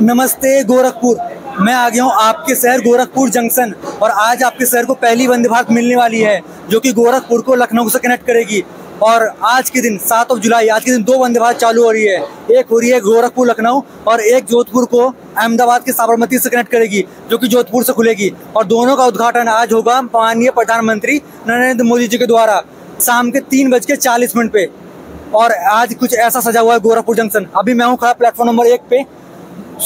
नमस्ते गोरखपुर, मैं आ गया हूँ आपके शहर गोरखपुर जंक्शन और आज आपके शहर को पहली वंदे भारत मिलने वाली है जो कि गोरखपुर को लखनऊ से कनेक्ट करेगी। और आज के दिन 7 जुलाई आज के दिन 2 वंदे भारत चालू हो रही है। एक हो रही है गोरखपुर लखनऊ और एक जोधपुर को अहमदाबाद के साबरमती से कनेक्ट करेगी जो कि जोधपुर से खुलेगी। और दोनों का उद्घाटन आज होगा माननीय प्रधानमंत्री नरेंद्र मोदी जी के द्वारा शाम के 3:40 पे। और आज कुछ ऐसा सजा हुआ है गोरखपुर जंक्शन। अभी मैं हूँ खड़ा प्लेटफॉर्म नंबर 1 पे।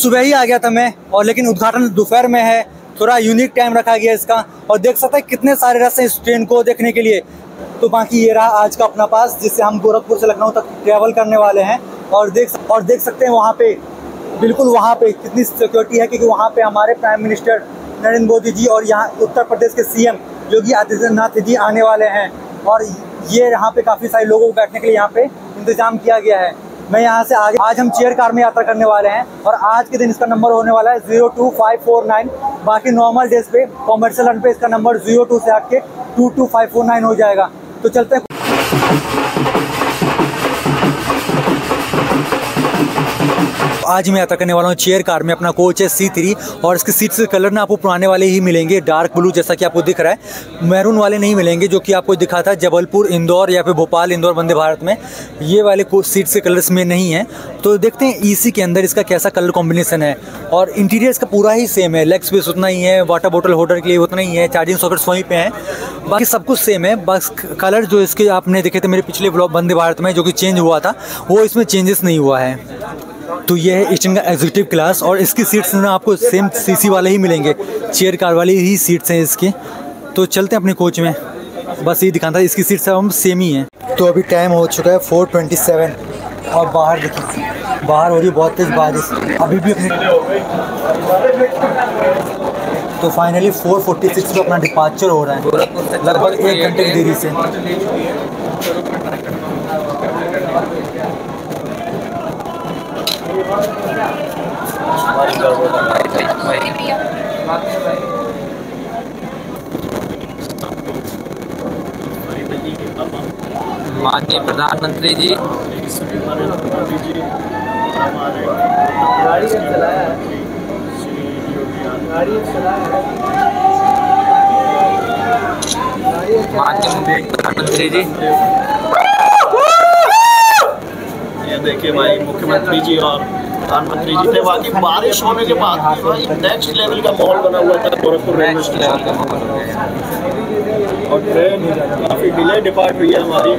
सुबह ही आ गया था मैं और लेकिन उद्घाटन दोपहर में है, थोड़ा यूनिक टाइम रखा गया इसका। और देख सकते हैं कितने सारे रस हैं इस ट्रेन को देखने के लिए। तो बाकी ये रहा आज का अपना पास जिससे हम गोरखपुर से लखनऊ तक ट्रैवल करने वाले हैं। और देख सकते हैं वहाँ पे बिल्कुल वहाँ पे कितनी सिक्योरिटी है क्योंकि वहाँ पे हमारे प्राइम मिनिस्टर नरेंद्र मोदी जी और यहाँ उत्तर प्रदेश के CM योगी आदित्यनाथ जी आने वाले हैं। और ये यहाँ पे काफ़ी सारे लोगों को बैठने के लिए यहाँ पे इंतजाम किया गया है। मैं यहाँ से आगे आज हम चेयर कार में यात्रा करने वाले हैं और आज के दिन इसका नंबर होने वाला है 02549। बाकी नॉर्मल डेज पे कॉमर्शियल रन पे इसका नंबर 02 से आके 22549 हो जाएगा। तो चलते हैं। आज मैं यात्रा करने वाला हूँ चेयर कार में। अपना कोच है C3 और इसकी सीट्स के कलर ना आपको पुराने वाले ही मिलेंगे, डार्क ब्लू जैसा कि आपको दिख रहा है। मैरून वाले नहीं मिलेंगे जो कि आपको दिखा था जबलपुर इंदौर या फिर भोपाल इंदौर वंदे भारत में, ये वाले सीट्स के कलर्स में नहीं है। तो देखते हैं EC के अंदर इसका कैसा कलर कॉम्बिनेशन है। और इंटीरियर इसका पूरा ही सेम है, लेग स्पेस उतना ही है, वाटर बोटल होल्डर के लिए उतना ही है, चार्जिंग सॉकेट्स वहीं पर हैं, बाकी सब कुछ सेम है। बस कलर जो इसके आपने देखे थे मेरे पिछले ब्लॉग वंदे भारत में जो कि चेंज हुआ था वो इसमें चेंजेस नहीं हुआ है। तो ये है इस का एग्जीक्यूटिव क्लास और इसकी सीट्स ना आपको सेम CC वाले ही मिलेंगे, चेयर कार वाली ही सीट्स हैं इसके। तो चलते हैं अपने कोच में, बस ये दिखाना था इसकी सीट्स हम सेम ही हैं। तो अभी टाइम हो चुका है 4:27 और बाहर देखिए बाहर हो रही है बहुत तेज़ बारिश अभी भी। तो फाइनली 4:46 का अपना डिपार्चर हो रहा है लगभग 1 घंटे की देरी से। माननीय प्रधानमंत्री जी ये देखिए भाई मुख्यमंत्री जी और प्रधानमंत्री जी ने वाकई बारिश होने के बाद नेक्स्ट लेवल का माहौल बना हुआ था गोरखपुर रेलवे स्टेशन और ट्रेन काफ़ी डिले डिपार्ट हुई है हमारी।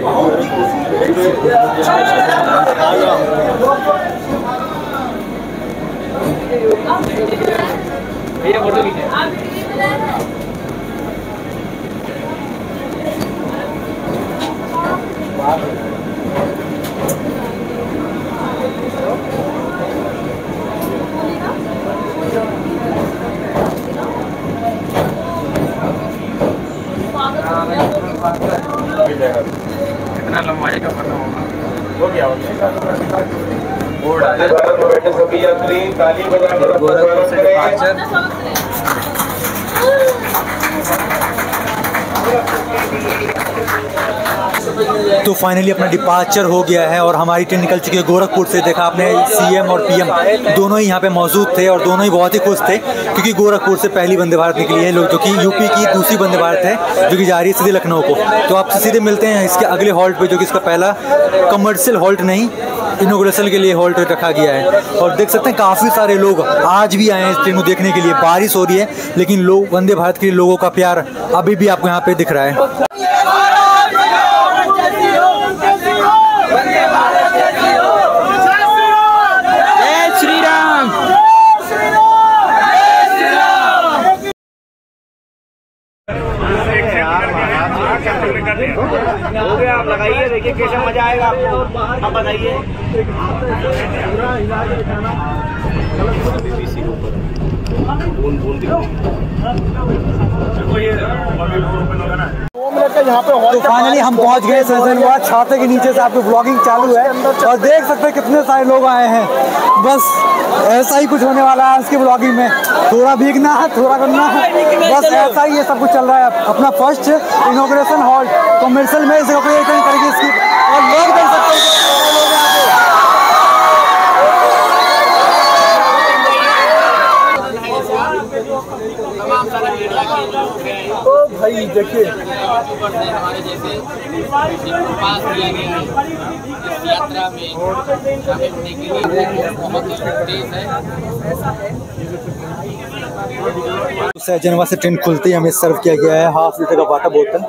इतना लंबाई का पता हो गया सभी यात्री ताली बजाकर गोरखपुर से डिपार्चर। तो फाइनली अपना डिपार्चर हो गया है और हमारी ट्रेन निकल चुकी है गोरखपुर से। देखा आपने CM और PM दोनों ही यहाँ पे मौजूद थे और दोनों ही बहुत ही खुश थे क्योंकि गोरखपुर से पहली वंदे भारत निकली है लोग, जो कि यूपी की दूसरी वंदे भारत है जो कि जा रही है सीधे लखनऊ को। तो आपसे सीधे मिलते हैं इसके अगले हॉल्ट पे जो कि इसका पहला कमर्शियल हॉल्ट नहीं इनोग्रेशन के लिए हॉल्ट रखा गया है। और देख सकते हैं काफ़ी सारे लोग आज भी आए हैं इस ट्रेन को देखने के लिए। बारिश हो रही है लेकिन लोग वंदे भारत के लिए लोगों का प्यार अभी भी आपको यहाँ पर दिख रहा है। हो गया आप लगाइए, देखिए कैसा मजा आएगा आपको, आप बताइए। यहाँ पे तो फाइनली हम पहुँच गए सनसेनवाड़ा छाते के नीचे से। आपकी ब्लॉगिंग चालू है और देख सकते हैं कितने सारे लोग आए हैं। बस ऐसा ही कुछ होने वाला है आज की ब्लॉगिंग में, थोड़ा भीगना है, थोड़ा करना है, बस ऐसा ही ये सब कुछ चल रहा है। अपना फर्स्ट इनॉग्रेशन हॉल कॉमर्शियल में इनॉग्रेट करेंगे इसकी, और लोग देख सकते हैं भाई। देखिए हमारे जैसे पास किया गया है यात्रा में होने के लिए बहुत तेज है। उससे जनवा से ट्रेन खुलती है, हमें सर्व किया गया है हाफ लीटर का वाटर बोतल।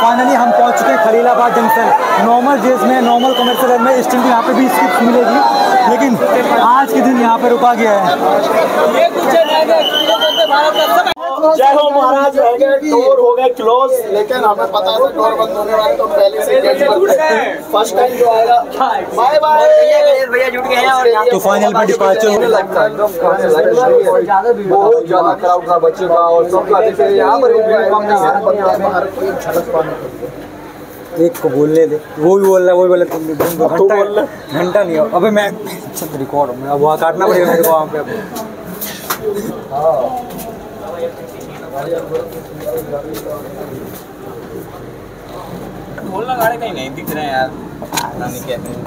फाइनली हम पहुंच चुके हैं खलीलाबाद जंक्शन। नॉर्मल डेज में, नॉर्मल कमर्शियल में स्टिल यहाँ पे भी स्किप्स मिलेगी, लेकिन आज के दिन यहाँ पे रुका गया है। जय हो महाराज, डोर हो गए क्लोज, लेकिन हमें पता था डोर बंद होने वाले, तो पहले से फर्स्ट टाइम जो आएगा बाय बाय भैया जुट गए हैं। तो फाइनल में डिपार्चर होने लगता है, बहुत ज्यादा क्राउड था बच्चों का और सबका। देखिए यहाँ पर एक को बोलने दे, वो भी बोल रहा है, वो भी बोल रहा है, घंटा नहीं हो। अबे मैं रिकॉर्ड हूँ, अब वहाँ काटना पड़ेगा मेरे को वहाँ पे। कहीं नहीं दिख रहे हैं यार, नहीं कहते हैं।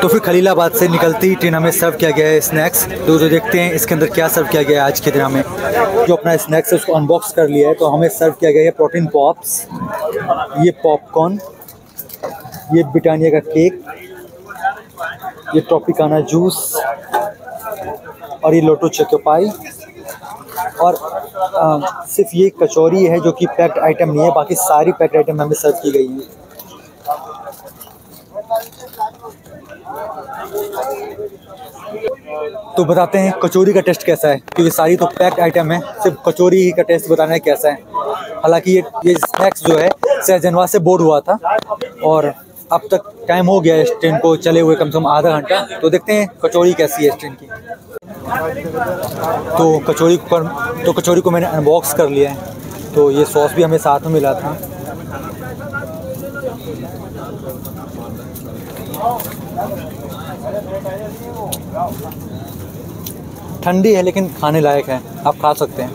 तो फिर खलीलाबाद से निकलती ही ट्रेन हमें सर्व किया गया है स्नैक्स। तो जो देखते हैं इसके अंदर क्या सर्व किया गया है आज के दिन। हमें जो अपना स्नैक्स है उसको अनबॉक्स कर लिया है, तो हमें सर्व किया गया है प्रोटीन पॉप्स, ये पॉपकॉर्न, ये ब्रिटानिया का केक, ये ट्रॉपिकाना जूस और ये लोटो चकोपाई। और सिर्फ ये कचौरी है जो कि पैक्ड आइटम नहीं है, बाकी सारी पैक्ड आइटम हमें सर्व की गई है। तो बताते हैं कचौरी का टेस्ट कैसा है, क्योंकि सारी तो पैक्ड आइटम है, सिर्फ कचौरी ही का टेस्ट बताना है कैसा है। हालांकि ये स्नैक्स जो है सहजनवा से बोर्ड हुआ था और अब तक टाइम हो गया है इस ट्रेन को चले हुए कम से कम आधा घंटा। तो देखते हैं कचौरी कैसी है इस ट्रेन की। तो कचौरी को मैंने अनबॉक्स कर लिया है। तो ये सॉस भी हमें साथ में मिला था। ठंडी है लेकिन खाने लायक है, आप खा सकते हैं।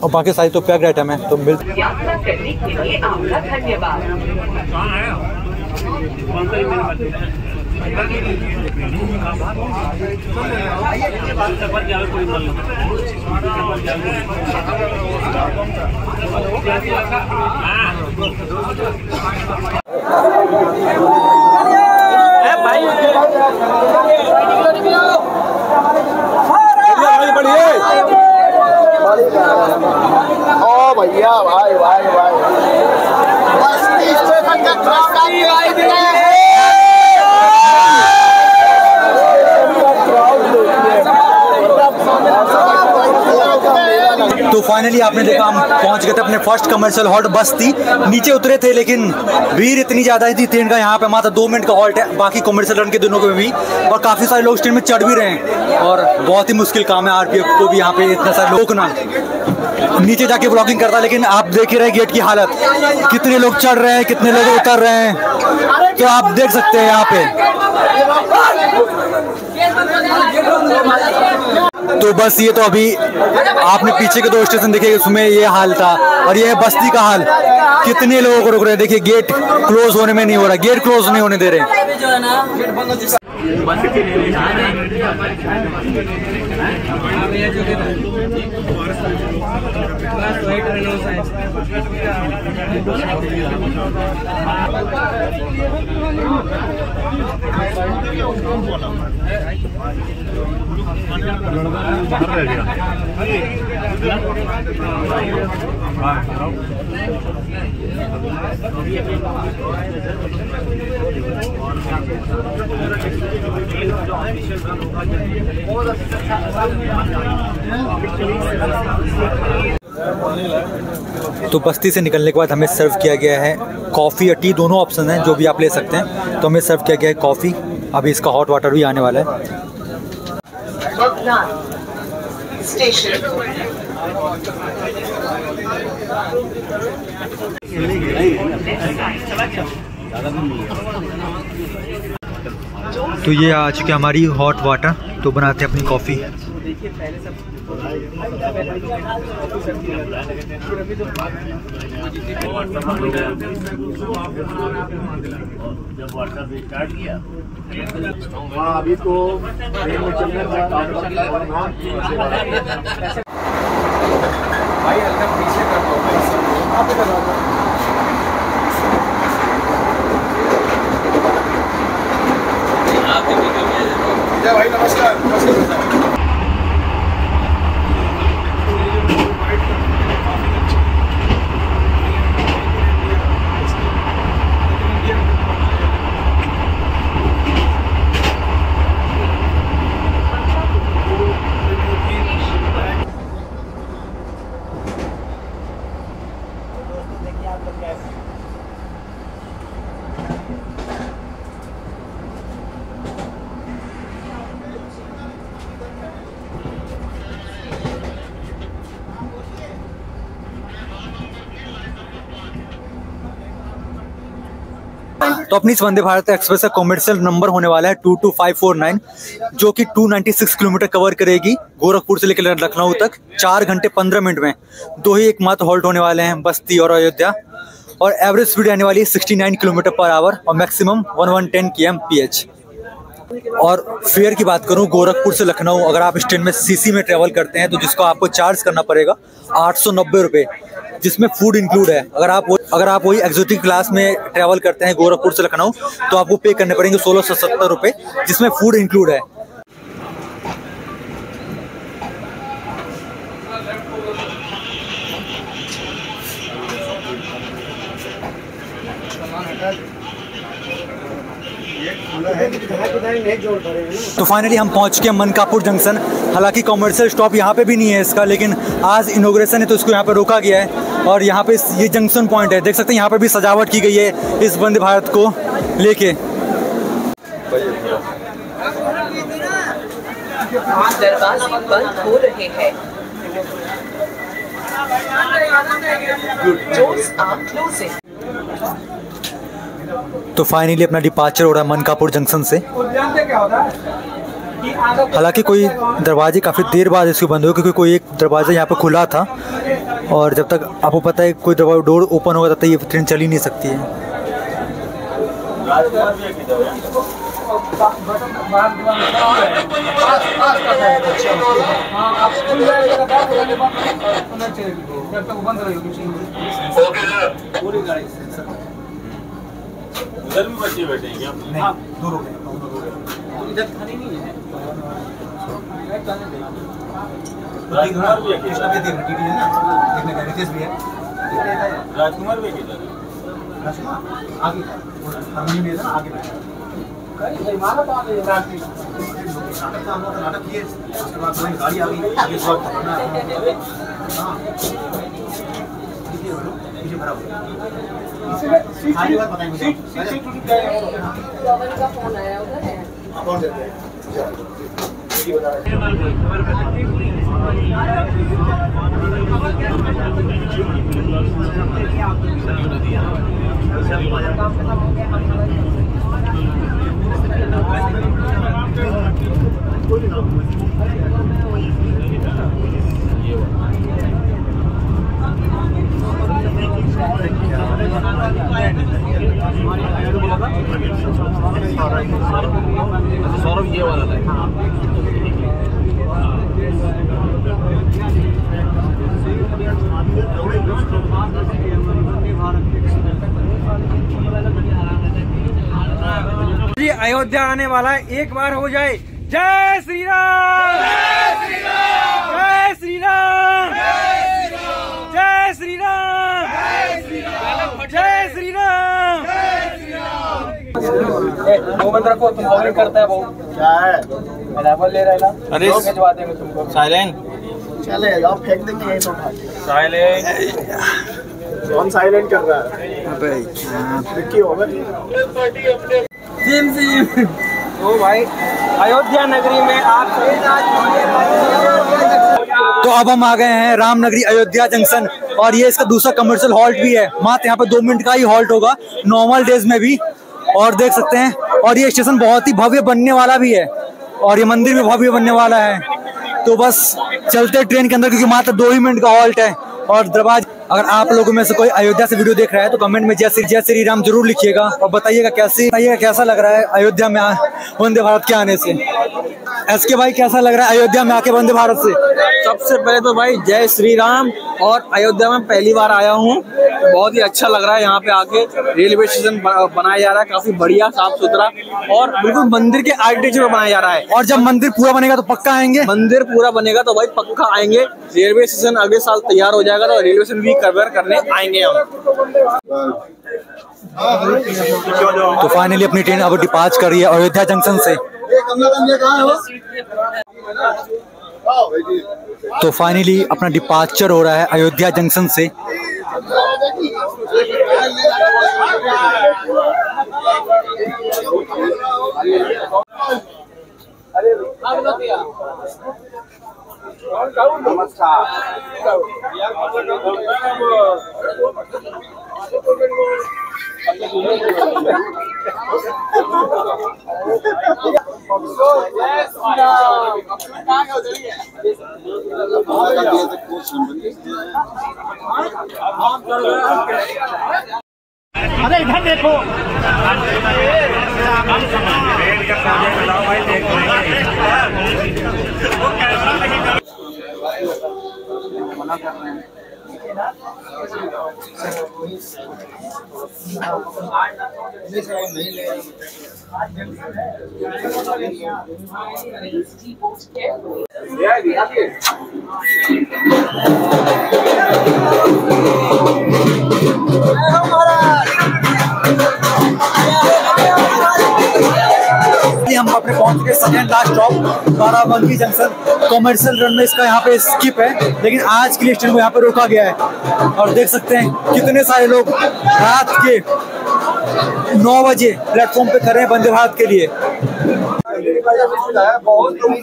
और बाकी सारी तो पैक्ड आइटम है। तो मिल यात्रा करने के लिए आपका धन्यवाद। भैया भाई भाई भाई बस्ती स्टेशन का क्रॉस भाई दिया है। तो फाइनली आपने देखा हम पहुंच गए थे अपने फर्स्ट कमर्शियल हॉल्ट बस्ती। नीचे उतरे थे लेकिन भीड़ इतनी ज़्यादा ही थी ट्रेन का, यहाँ पे मात्र 2 मिनट का हॉल्ट है बाकी कमर्शियल रन के दोनों को भी। और काफ़ी सारे लोग ट्रेन में चढ़ भी रहे हैं और बहुत ही मुश्किल काम है आरपीएफ को भी यहाँ पे इतना सारे रोकना। नीचे जाके ब्लॉगिंग करता, लेकिन आप देख ही रहे गेट की हालत, कितने लोग चढ़ रहे हैं, कितने लोग उतर रहे हैं। तो आप देख सकते हैं यहाँ पे। तो बस ये तो अभी आपने पीछे के 2 स्टेशन देखे, उसमें ये हाल था और ये है बस्ती का हाल। कितने लोगों को रोक रहे हैं, देखिए गेट क्लोज होने में नहीं हो रहा, गेट क्लोज नहीं होने दे रहे। तो बस्ती से निकलने के बाद हमें सर्व किया गया है कॉफ़ी या टी, दोनों ऑप्शन हैं, जो भी आप ले सकते हैं। तो हमें सर्व किया गया है कॉफ़ी। अभी इसका हॉट वाटर भी आने वाला है। तो ये आ चुकी हमारी हॉट वाटर। तो बनाते हैं अपनी कॉफ़ी। भाई हल्का पीछे कर दो भाई, आप कर दो। भाई नमस्कार, नमस्कार। तो अपनी इस वंदे भारत एक्सप्रेस का कॉमर्शियल नंबर होने वाला है 22549, जो कि 296 किलोमीटर कवर करेगी गोरखपुर से लेकर लखनऊ तक 4 घंटे 15 मिनट में। दो ही एकमात्र हॉल्ट होने वाले हैं, बस्ती और अयोध्या। और एवरेज स्पीड आने वाली है 69 किलोमीटर पर आवर और मैक्सिमम 1110 km/h। और फेयर की बात करूं, गोरखपुर से लखनऊ अगर आप इस ट्रेन में सीसी में ट्रेवल करते हैं तो जिसको आपको चार्ज करना पड़ेगा 890 रुपये, जिसमें फूड इंक्लूड है। अगर आप वही एग्जीक्यूटिव क्लास में ट्रैवल करते हैं गोरखपुर से लखनऊ तो आपको पे करने पड़ेंगे 1670 रुपये, जिसमें फूड इंक्लूड है। तो फाइनली हम पहुंच गए मनकापुर जंक्शन। हालांकि कॉमर्शियल स्टॉप यहाँ पे भी नहीं है इसका, लेकिन आज इनॉग्रेशन है तो इसको यहाँ पे रोका गया है। और यहाँ पे ये जंक्शन पॉइंट है, देख सकते हैं यहाँ पे भी सजावट की गई है इस वंदे भारत को लेके। दरवाजे बंद हो रहे हैं। Doors are closing. तो फाइनली अपना डिपार्चर हो रहा है मनकापुर जंक्शन से। हालांकि कोई दरवाजे काफ़ी देर बाद इसको बंद हो, क्योंकि कोई एक दरवाज़ा यहाँ पे खुला था और जब तक आपको पता है कोई डोर ओपन होगा तब तक ये ट्रेन चल ही नहीं सकती है। उधर भी बच्चे बैठे हैं क्या? नहीं, दूर हो गए। इधर खाने नहीं है। राजकुमार भी है क्या? इसका भी देखना टीटी है ना, देखने का रितेश भी है। राजकुमार भी है क्या? राजकुमार आगे था, हमने भी था आगे बैठा। कहीं हिमालय पार है राजकुमार। नाटक का हमने नाटक किए, उसके बाद कोई गाड़ी आ गई, आगे शॉट करना। हाँ, और ये वाला लाइन। अयोध्या आने वाला है, एक बार हो जाए। जय श्री राम, जय श्री राम, जय श्री राम, जय श्री राम, जय श्री राम। को तुम करता है वो क्या ले रहा है? अरे भिजवा देंगे तुमको। साइलेंट चले जाओ, फेंक देंगे यहीं तो। साइलेंट कौन साइलेंट कर रहा है? ओ भाई, अयोध्या नगरी में आप सभी। तो अब हम आ गए हैं राम नगरी अयोध्या जंक्शन, और ये इसका दूसरा कमर्शियल हॉल्ट भी है। मात्र यहाँ पे 2 मिनट का ही हॉल्ट होगा नॉर्मल डेज में भी, और देख सकते हैं। और ये स्टेशन बहुत ही भव्य बनने वाला भी है, और ये मंदिर भी भव्य बनने वाला है। तो बस चलते हैं ट्रेन के अंदर, क्योंकि मात्र 2 ही मिनट का हॉल्ट है। और दरवाजा, अगर आप लोगों में से कोई अयोध्या से वीडियो देख रहा है तो कमेंट में जय श्री राम जरूर लिखिएगा, और बताइएगा कैसा लग रहा है अयोध्या में वंदे भारत के आने से। एसके भाई, कैसा लग रहा है अयोध्या में आके वंदे भारत से? सबसे पहले तो भाई जय श्री राम। और अयोध्या में पहली बार आया हूँ, बहुत ही अच्छा लग रहा है यहाँ पे आके। रेलवे स्टेशन बनाया जा रहा है काफी बढ़िया, साफ सुथरा, और बिल्कुल मंदिर के आर्किटेक्चर में बनाया जा रहा है। और जब मंदिर पूरा बनेगा तो पक्का आएंगे। मंदिर पूरा बनेगा तो भाई पक्का आएंगे। रेलवे स्टेशन अगले साल तैयार हो जाएगा तो रेलवे स्टेशन भी कवर करने आएंगे हम। तो फाइनली अपनी ट्रेन अब डिपार्च कर रही है अयोध्या जंक्शन से। तो फाइनली अपना डिपार्चर हो रहा है अयोध्या जंक्शन से। अरे इधर देखो, मना कर रहे हैं। हम अपने पहुंच के second last stop Barabanki junction. Commercial run में इसका यहाँ पे स्किप है, लेकिन आज के लिए स्टेशन को यहाँ पे रोका गया है। और देख सकते हैं कितने सारे लोग रात के 9 बजे प्लेटफॉर्म पे खड़े हैं वंदे भारत के लिए। बहुत लोग।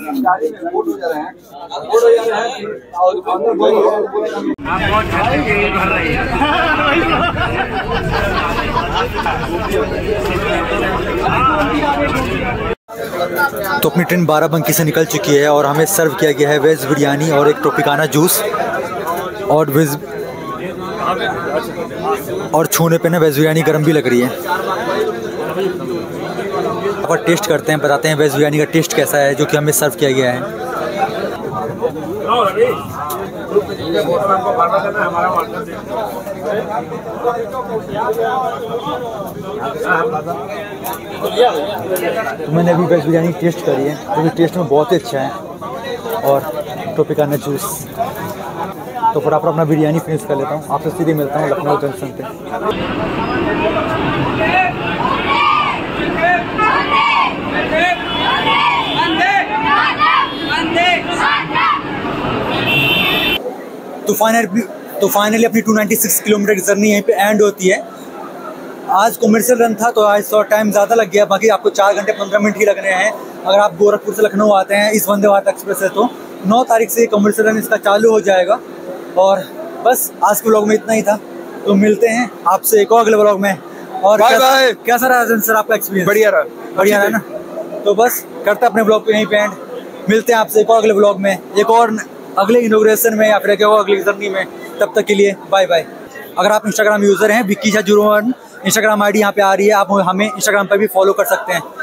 तो अपनी ट्रेन बाराबंकी से निकल चुकी है, और हमें सर्व किया गया है वेज बिरयानी और एक ट्रोपिकाना जूस। और छूने पे ना वेज बिरयानी गर्म भी लग रही है। अब टेस्ट करते हैं, बताते हैं वेज बिरयानी का टेस्ट कैसा है जो कि हमें सर्व किया गया है। तो मैंने अभी वेज बिरयानी टेस्ट करी है, क्योंकि टेस्ट में बहुत ही अच्छा है। और ट्रोपिकाना जूस। तो फटाफट अपना बिरयानी फिनिश कर लेता हूँ, आपसे सीधे मिलता हूँ लखनऊ जंक्शन पे। तो फाइनली अपनी 296 किलोमीटर की जर्नी यहीं पे एंड होती है। आज कॉमर्शियल रन था तो आज थोड़ा टाइम ज़्यादा लग गया, बाकी आपको 4 घंटे 15 मिनट ही लगने हैं अगर आप गोरखपुर से लखनऊ आते हैं इस वंदे भारत एक्सप्रेस से। तो 9 तारीख से कॉमर्शियल रन इसका चालू हो जाएगा। और बस आज के व्लॉग में इतना ही था, तो मिलते हैं आपसे एक और अगले व्लॉग में। और कैसा रहा सर आपका एक्सपीरियंस? बढ़िया रहा ना। तो बस करते अपने व्लॉग को यहीं पे एंड। मिलते हैं आपसे एक और अगले व्लॉग में, एक और अगले इनॉग्रेशन में, या फिर एक और अगली जर्नी में। तब तक के लिए बाय बाय। अगर आप इंस्टाग्राम यूज़र हैं, विक्की झा 01 इंस्टाग्राम आईडी यहाँ पे आ रही है, आप हमें इंस्टाग्राम पर भी फॉलो कर सकते हैं।